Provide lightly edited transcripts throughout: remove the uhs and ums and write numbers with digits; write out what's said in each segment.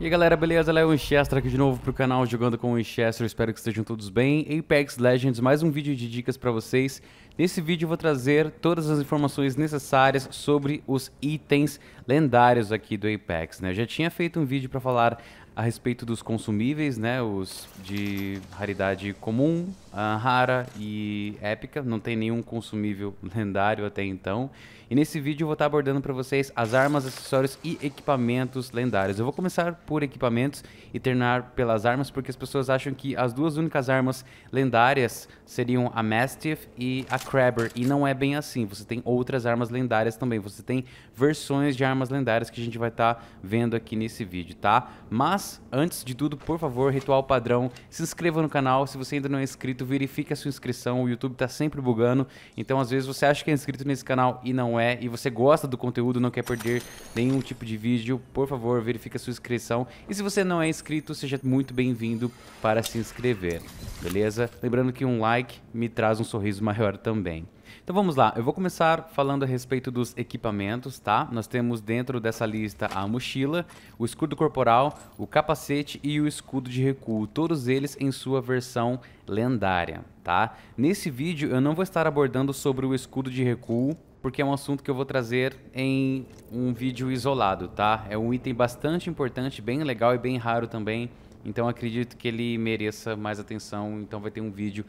E aí galera, beleza? Léo Winchester aqui de novo pro canal Jogando com Winchester, espero que estejam todos bem. Apex Legends, mais um vídeo de dicas pra vocês. Nesse vídeo eu vou trazer todas as informações necessárias sobre os itens lendários aqui do Apex, né? Eu já tinha feito um vídeo pra falar a respeito dos consumíveis, né? Os de raridade comum, rara e épica. Não tem nenhum consumível lendário até então. E nesse vídeo eu vou estar abordando para vocês as armas, acessórios e equipamentos lendários. Eu vou começar por equipamentos e terminar pelas armas, porque as pessoas acham que as duas únicas armas lendárias seriam a Mastiff e a Kraber. E não é bem assim. Você tem outras armas lendárias também. Você tem versões de armas lendárias que a gente vai estar vendo aqui nesse vídeo, tá? Mas antes de tudo, por favor, ritual padrão, se inscreva no canal. Se você ainda não é inscrito, verifique a sua inscrição. O YouTube tá sempre bugando, então às vezes você acha que é inscrito nesse canal e não é, e você gosta do conteúdo, não quer perder nenhum tipo de vídeo, por favor, verifique a sua inscrição. E se você não é inscrito, seja muito bem-vindo para se inscrever, beleza? Lembrando que um like me traz um sorriso maior também. Então vamos lá, eu vou começar falando a respeito dos equipamentos, tá? Nós temos dentro dessa lista a mochila, o escudo corporal, o capacete e o escudo de recuo, todos eles em sua versão lendária, tá? Nesse vídeo eu não vou estar abordando sobre o escudo de recuo, porque é um assunto que eu vou trazer em um vídeo isolado, tá? É um item bastante importante, bem legal e bem raro também. Então acredito que ele mereça mais atenção, então vai ter um vídeo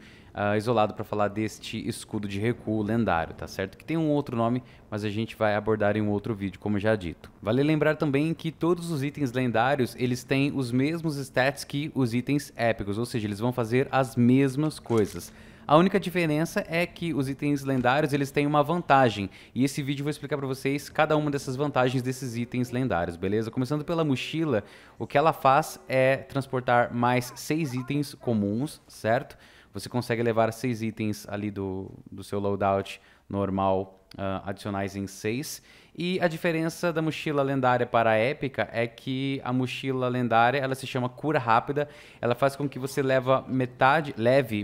isolado para falar deste escudo de recuo lendário, tá certo? Que tem um outro nome, mas a gente vai abordar em um outro vídeo, como já dito. Vale lembrar também que todos os itens lendários, eles têm os mesmos stats que os itens épicos, ou seja, eles vão fazer as mesmas coisas. A única diferença é que os itens lendários, eles têm uma vantagem. E esse vídeo eu vou explicar para vocês cada uma dessas vantagens desses itens lendários, beleza? Começando pela mochila, o que ela faz é transportar mais 6 itens comuns, certo? Você consegue levar 6 itens ali do seu loadout normal, adicionais em 6. E a diferença da mochila lendária para a épica é que a mochila lendária, ela se chama Cura Rápida. Ela faz com que você leve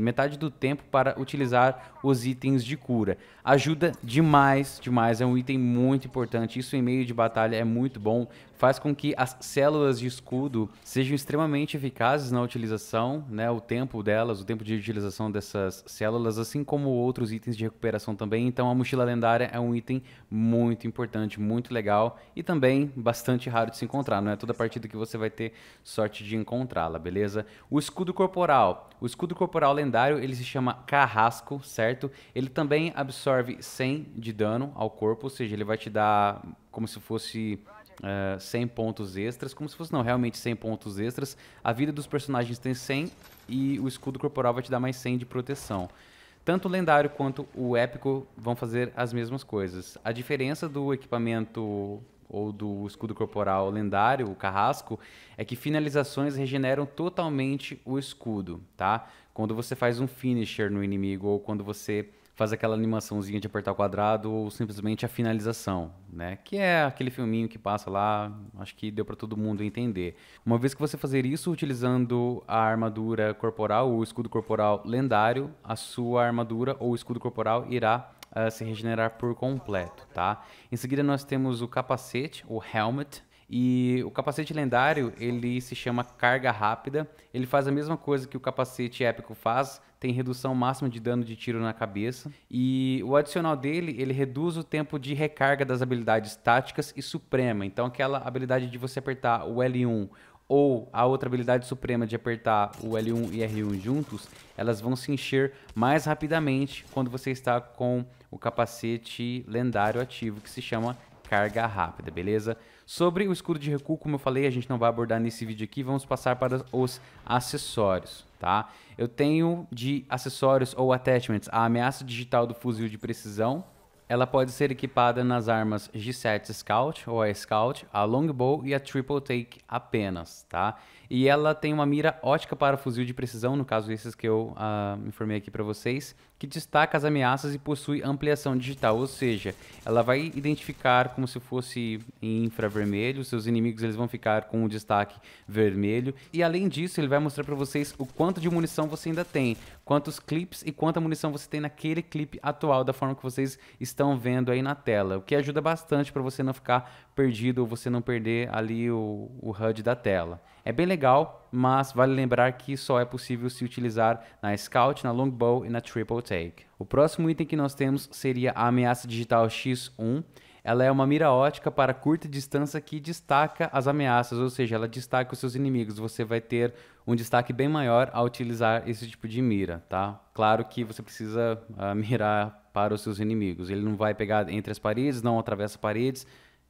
metade do tempo para utilizar os itens de cura. Ajuda demais, demais. É um item muito importante. Isso em meio de batalha é muito bom. Faz com que as células de escudo sejam extremamente eficazes na utilização, né? O tempo delas, o tempo de utilização dessas células, assim como outros itens de recuperação também. Então a mochila lendária é um item muito importante, muito legal e também bastante raro de se encontrar, não é toda partida que você vai ter sorte de encontrá-la, beleza? O escudo corporal. O escudo corporal lendário, ele se chama Carrasco, certo? Ele também absorve 100 de dano ao corpo, ou seja, ele vai te dar como se fosse 100 pontos extras, como se fosse não, realmente 100 pontos extras. A vida dos personagens tem 100 e o escudo corporal vai te dar mais 100 de proteção. Tanto o lendário quanto o épico vão fazer as mesmas coisas. A diferença do equipamento ou do escudo corporal lendário, o Carrasco, é que finalizações regeneram totalmente o escudo, tá? Quando você faz um finisher no inimigo ou quando você faz aquela animaçãozinha de apertar o quadrado ou simplesmente a finalização, né? Que é aquele filminho que passa lá, acho que deu para todo mundo entender. Uma vez que você fazer isso utilizando a armadura corporal ou o escudo corporal lendário, a sua armadura ou escudo corporal irá se regenerar por completo, tá? Em seguida nós temos o capacete, o helmet. E o capacete lendário, ele se chama Carga Rápida. Ele faz a mesma coisa que o capacete épico faz, tem redução máxima de dano de tiro na cabeça. E o adicional dele, ele reduz o tempo de recarga das habilidades táticas e suprema. Então aquela habilidade de você apertar o L1 ou a outra habilidade suprema de apertar o L1 e R1 juntos, elas vão se encher mais rapidamente quando você está com o capacete lendário ativo, que se chama Carga Rápida, beleza? Sobre o escudo de recuo, como eu falei, a gente não vai abordar nesse vídeo aqui, vamos passar para os acessórios, tá? Eu tenho de acessórios ou attachments a ameaça digital do fuzil de precisão. Ela pode ser equipada nas armas G7 Scout ou A-Scout, a Longbow e a Triple Take apenas, tá? E ela tem uma mira ótica para fuzil de precisão, no caso esses que eu informei aqui para vocês, que destaca as ameaças e possui ampliação digital, ou seja, ela vai identificar como se fosse em infravermelho, seus inimigos eles vão ficar com um destaque vermelho, e além disso ele vai mostrar para vocês o quanto de munição você ainda tem, quantos clips e quanta munição você tem naquele clipe atual, da forma que vocês estão estão vendo aí na tela, o que ajuda bastante para você não ficar perdido ou você não perder ali o HUD da tela. É bem legal, mas vale lembrar que só é possível se utilizar na Scout, na Longbow e na Triple Take. O próximo item que nós temos seria a Ameaça Digital X1. Ela é uma mira ótica para curta distância que destaca as ameaças, ou seja, ela destaca os seus inimigos. Você vai ter um destaque bem maior ao utilizar esse tipo de mira, tá? Claro que você precisa mirar para os seus inimigos. Ele não vai pegar entre as paredes, não atravessa paredes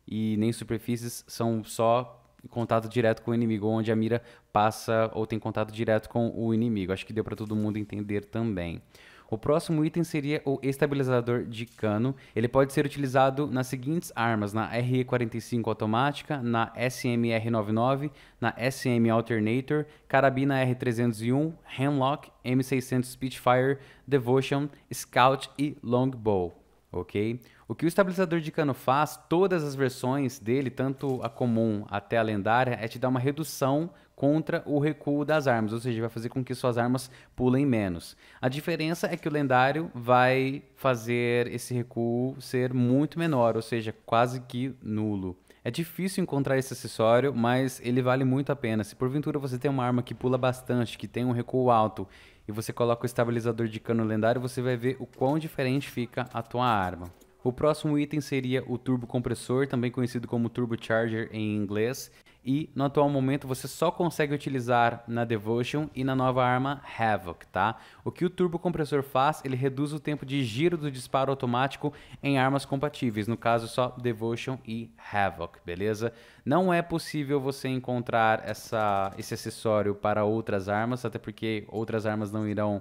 e nem superfícies, são só contato direto com o inimigo, onde a mira passa ou tem contato direto com o inimigo. Acho que deu para todo mundo entender também. O próximo item seria o estabilizador de cano. Ele pode ser utilizado nas seguintes armas: na RE-45 automática, na SM-R99, na SM Alternator, carabina R301, Hemlock, M600 Speedfire, Devotion, Scout e Longbow. Ok? O que o estabilizador de cano faz, todas as versões dele, tanto a comum até a lendária, é te dar uma redução contra o recuo das armas, ou seja, vai fazer com que suas armas pulem menos. A diferença é que o lendário vai fazer esse recuo ser muito menor, ou seja, quase que nulo. É difícil encontrar esse acessório, mas ele vale muito a pena. Se porventura você tem uma arma que pula bastante, que tem um recuo alto, e você coloca o estabilizador de cano lendário, você vai ver o quão diferente fica a tua arma. O próximo item seria o Turbo Compressor, também conhecido como Turbo Charger em inglês. E no atual momento você só consegue utilizar na Devotion e na nova arma Havoc, tá? O que o Turbo Compressor faz, ele reduz o tempo de giro do disparo automático em armas compatíveis, no caso só Devotion e Havoc, beleza? Não é possível você encontrar esse acessório para outras armas, até porque outras armas não irão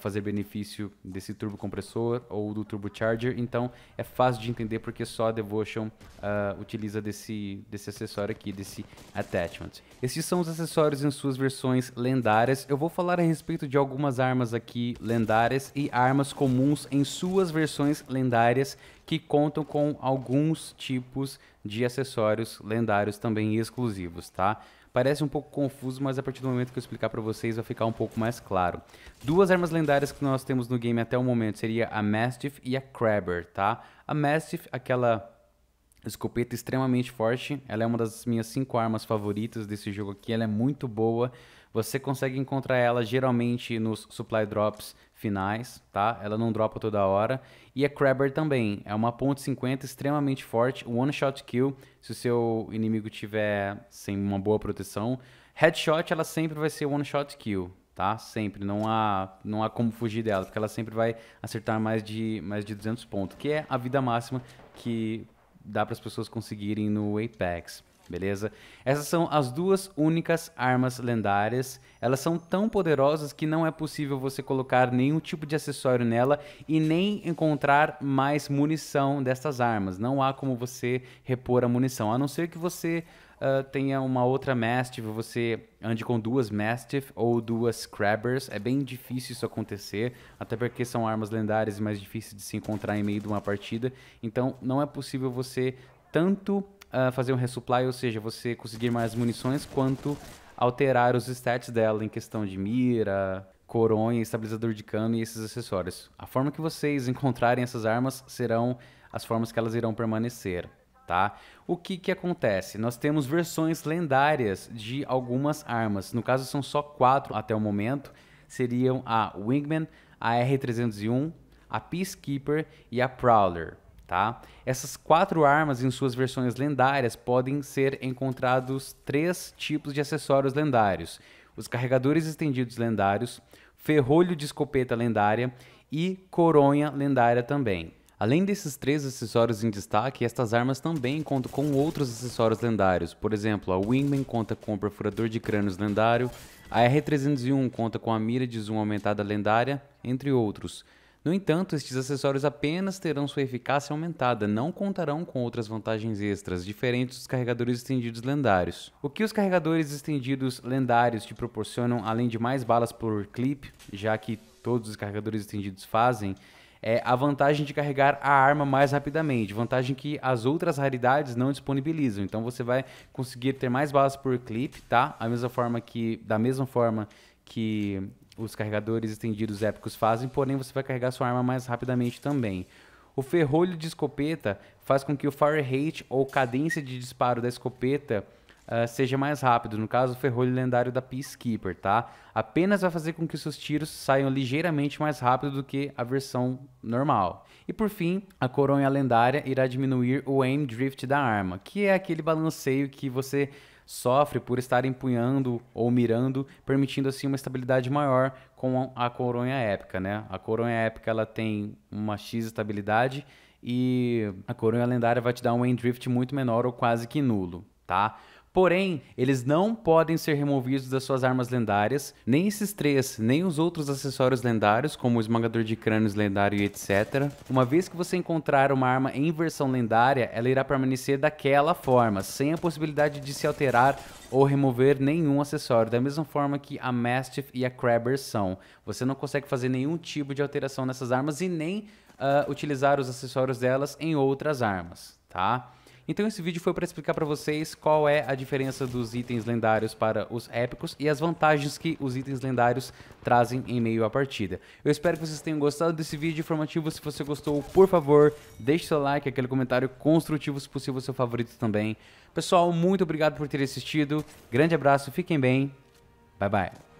fazer benefício desse Turbo Compressor ou do Turbo Charger, então é fácil de entender porque só a Devotion utiliza desse acessório aqui, desse attachment. Esses são os acessórios em suas versões lendárias. Eu vou falar a respeito de algumas armas aqui lendárias e armas comuns em suas versões lendárias que contam com alguns tipos de acessórios lendários também exclusivos, tá? Parece um pouco confuso, mas a partir do momento que eu explicar para vocês vai ficar um pouco mais claro. Duas armas lendárias que nós temos no game até o momento seria a Mastiff e a Kraber, tá? A Mastiff, aquela escopeta extremamente forte, ela é uma das minhas 5 armas favoritas desse jogo aqui, ela é muito boa. Você consegue encontrar ela geralmente nos supply drops finais, tá? Ela não dropa toda hora. E a Kraber também, é uma .50 extremamente forte, one shot kill, se o seu inimigo tiver sem uma boa proteção. Headshot, ela sempre vai ser one shot kill, tá? Sempre, não há como fugir dela, porque ela sempre vai acertar mais de 200 pontos, que é a vida máxima que dá para as pessoas conseguirem no Apex. Beleza? Essas são as duas únicas armas lendárias. Elas são tão poderosas que não é possível você colocar nenhum tipo de acessório nela e nem encontrar mais munição dessas armas. Não há como você repor a munição, a não ser que você tenha uma outra Mastiff, você ande com duas Mastiff ou duas Scrappers. É bem difícil isso acontecer, até porque são armas lendárias e mais difíceis de se encontrar em meio de uma partida. Então não é possível você tanto fazer um resupply, ou seja, você conseguir mais munições, quanto alterar os stats dela em questão de mira, coronha, estabilizador de cano e esses acessórios. A forma que vocês encontrarem essas armas serão as formas que elas irão permanecer, tá? O que que acontece? Nós temos versões lendárias de algumas armas, no caso são só 4 até o momento, seriam a Wingman, a R301, a Peacekeeper e a Prowler. Tá? Essas 4 armas em suas versões lendárias podem ser encontrados 3 tipos de acessórios lendários: os carregadores estendidos lendários, ferrolho de escopeta lendária e coronha lendária também. Além desses 3 acessórios em destaque, estas armas também contam com outros acessórios lendários. Por exemplo, a Wingman conta com o perfurador de crânios lendário, a R301 conta com a mira de zoom aumentada lendária, entre outros. No entanto, estes acessórios apenas terão sua eficácia aumentada, não contarão com outras vantagens extras, diferentes dos carregadores estendidos lendários. O que os carregadores estendidos lendários te proporcionam, além de mais balas por clipe, já que todos os carregadores estendidos fazem, é a vantagem de carregar a arma mais rapidamente, vantagem que as outras raridades não disponibilizam. Então você vai conseguir ter mais balas por clipe, tá? Da mesma forma que os carregadores estendidos épicos fazem, porém você vai carregar sua arma mais rapidamente também. O ferrolho de escopeta faz com que o fire rate ou cadência de disparo da escopeta seja mais rápido, no caso o ferrolho lendário da Peacekeeper, tá? Apenas vai fazer com que seus tiros saiam ligeiramente mais rápido do que a versão normal. E por fim, a coronha lendária irá diminuir o aim drift da arma, que é aquele balanceio que você sofre por estar empunhando ou mirando, permitindo assim uma estabilidade maior com a coronha épica, né? A coronha épica ela tem uma X estabilidade e a coronha lendária vai te dar um aim drift muito menor ou quase que nulo, tá? Porém, eles não podem ser removidos das suas armas lendárias, nem esses três, nem os outros acessórios lendários, como o esmagador de crânios lendário e etc. Uma vez que você encontrar uma arma em versão lendária, ela irá permanecer daquela forma, sem a possibilidade de se alterar ou remover nenhum acessório, da mesma forma que a Mastiff e a Kraber são. Você não consegue fazer nenhum tipo de alteração nessas armas e nem utilizar os acessórios delas em outras armas, tá? Então esse vídeo foi para explicar para vocês qual é a diferença dos itens lendários para os épicos e as vantagens que os itens lendários trazem em meio à partida. Eu espero que vocês tenham gostado desse vídeo informativo. Se você gostou, por favor, deixe seu like, aquele comentário construtivo, se possível, seu favorito também. Pessoal, muito obrigado por terem assistido. Grande abraço, fiquem bem. Bye, bye.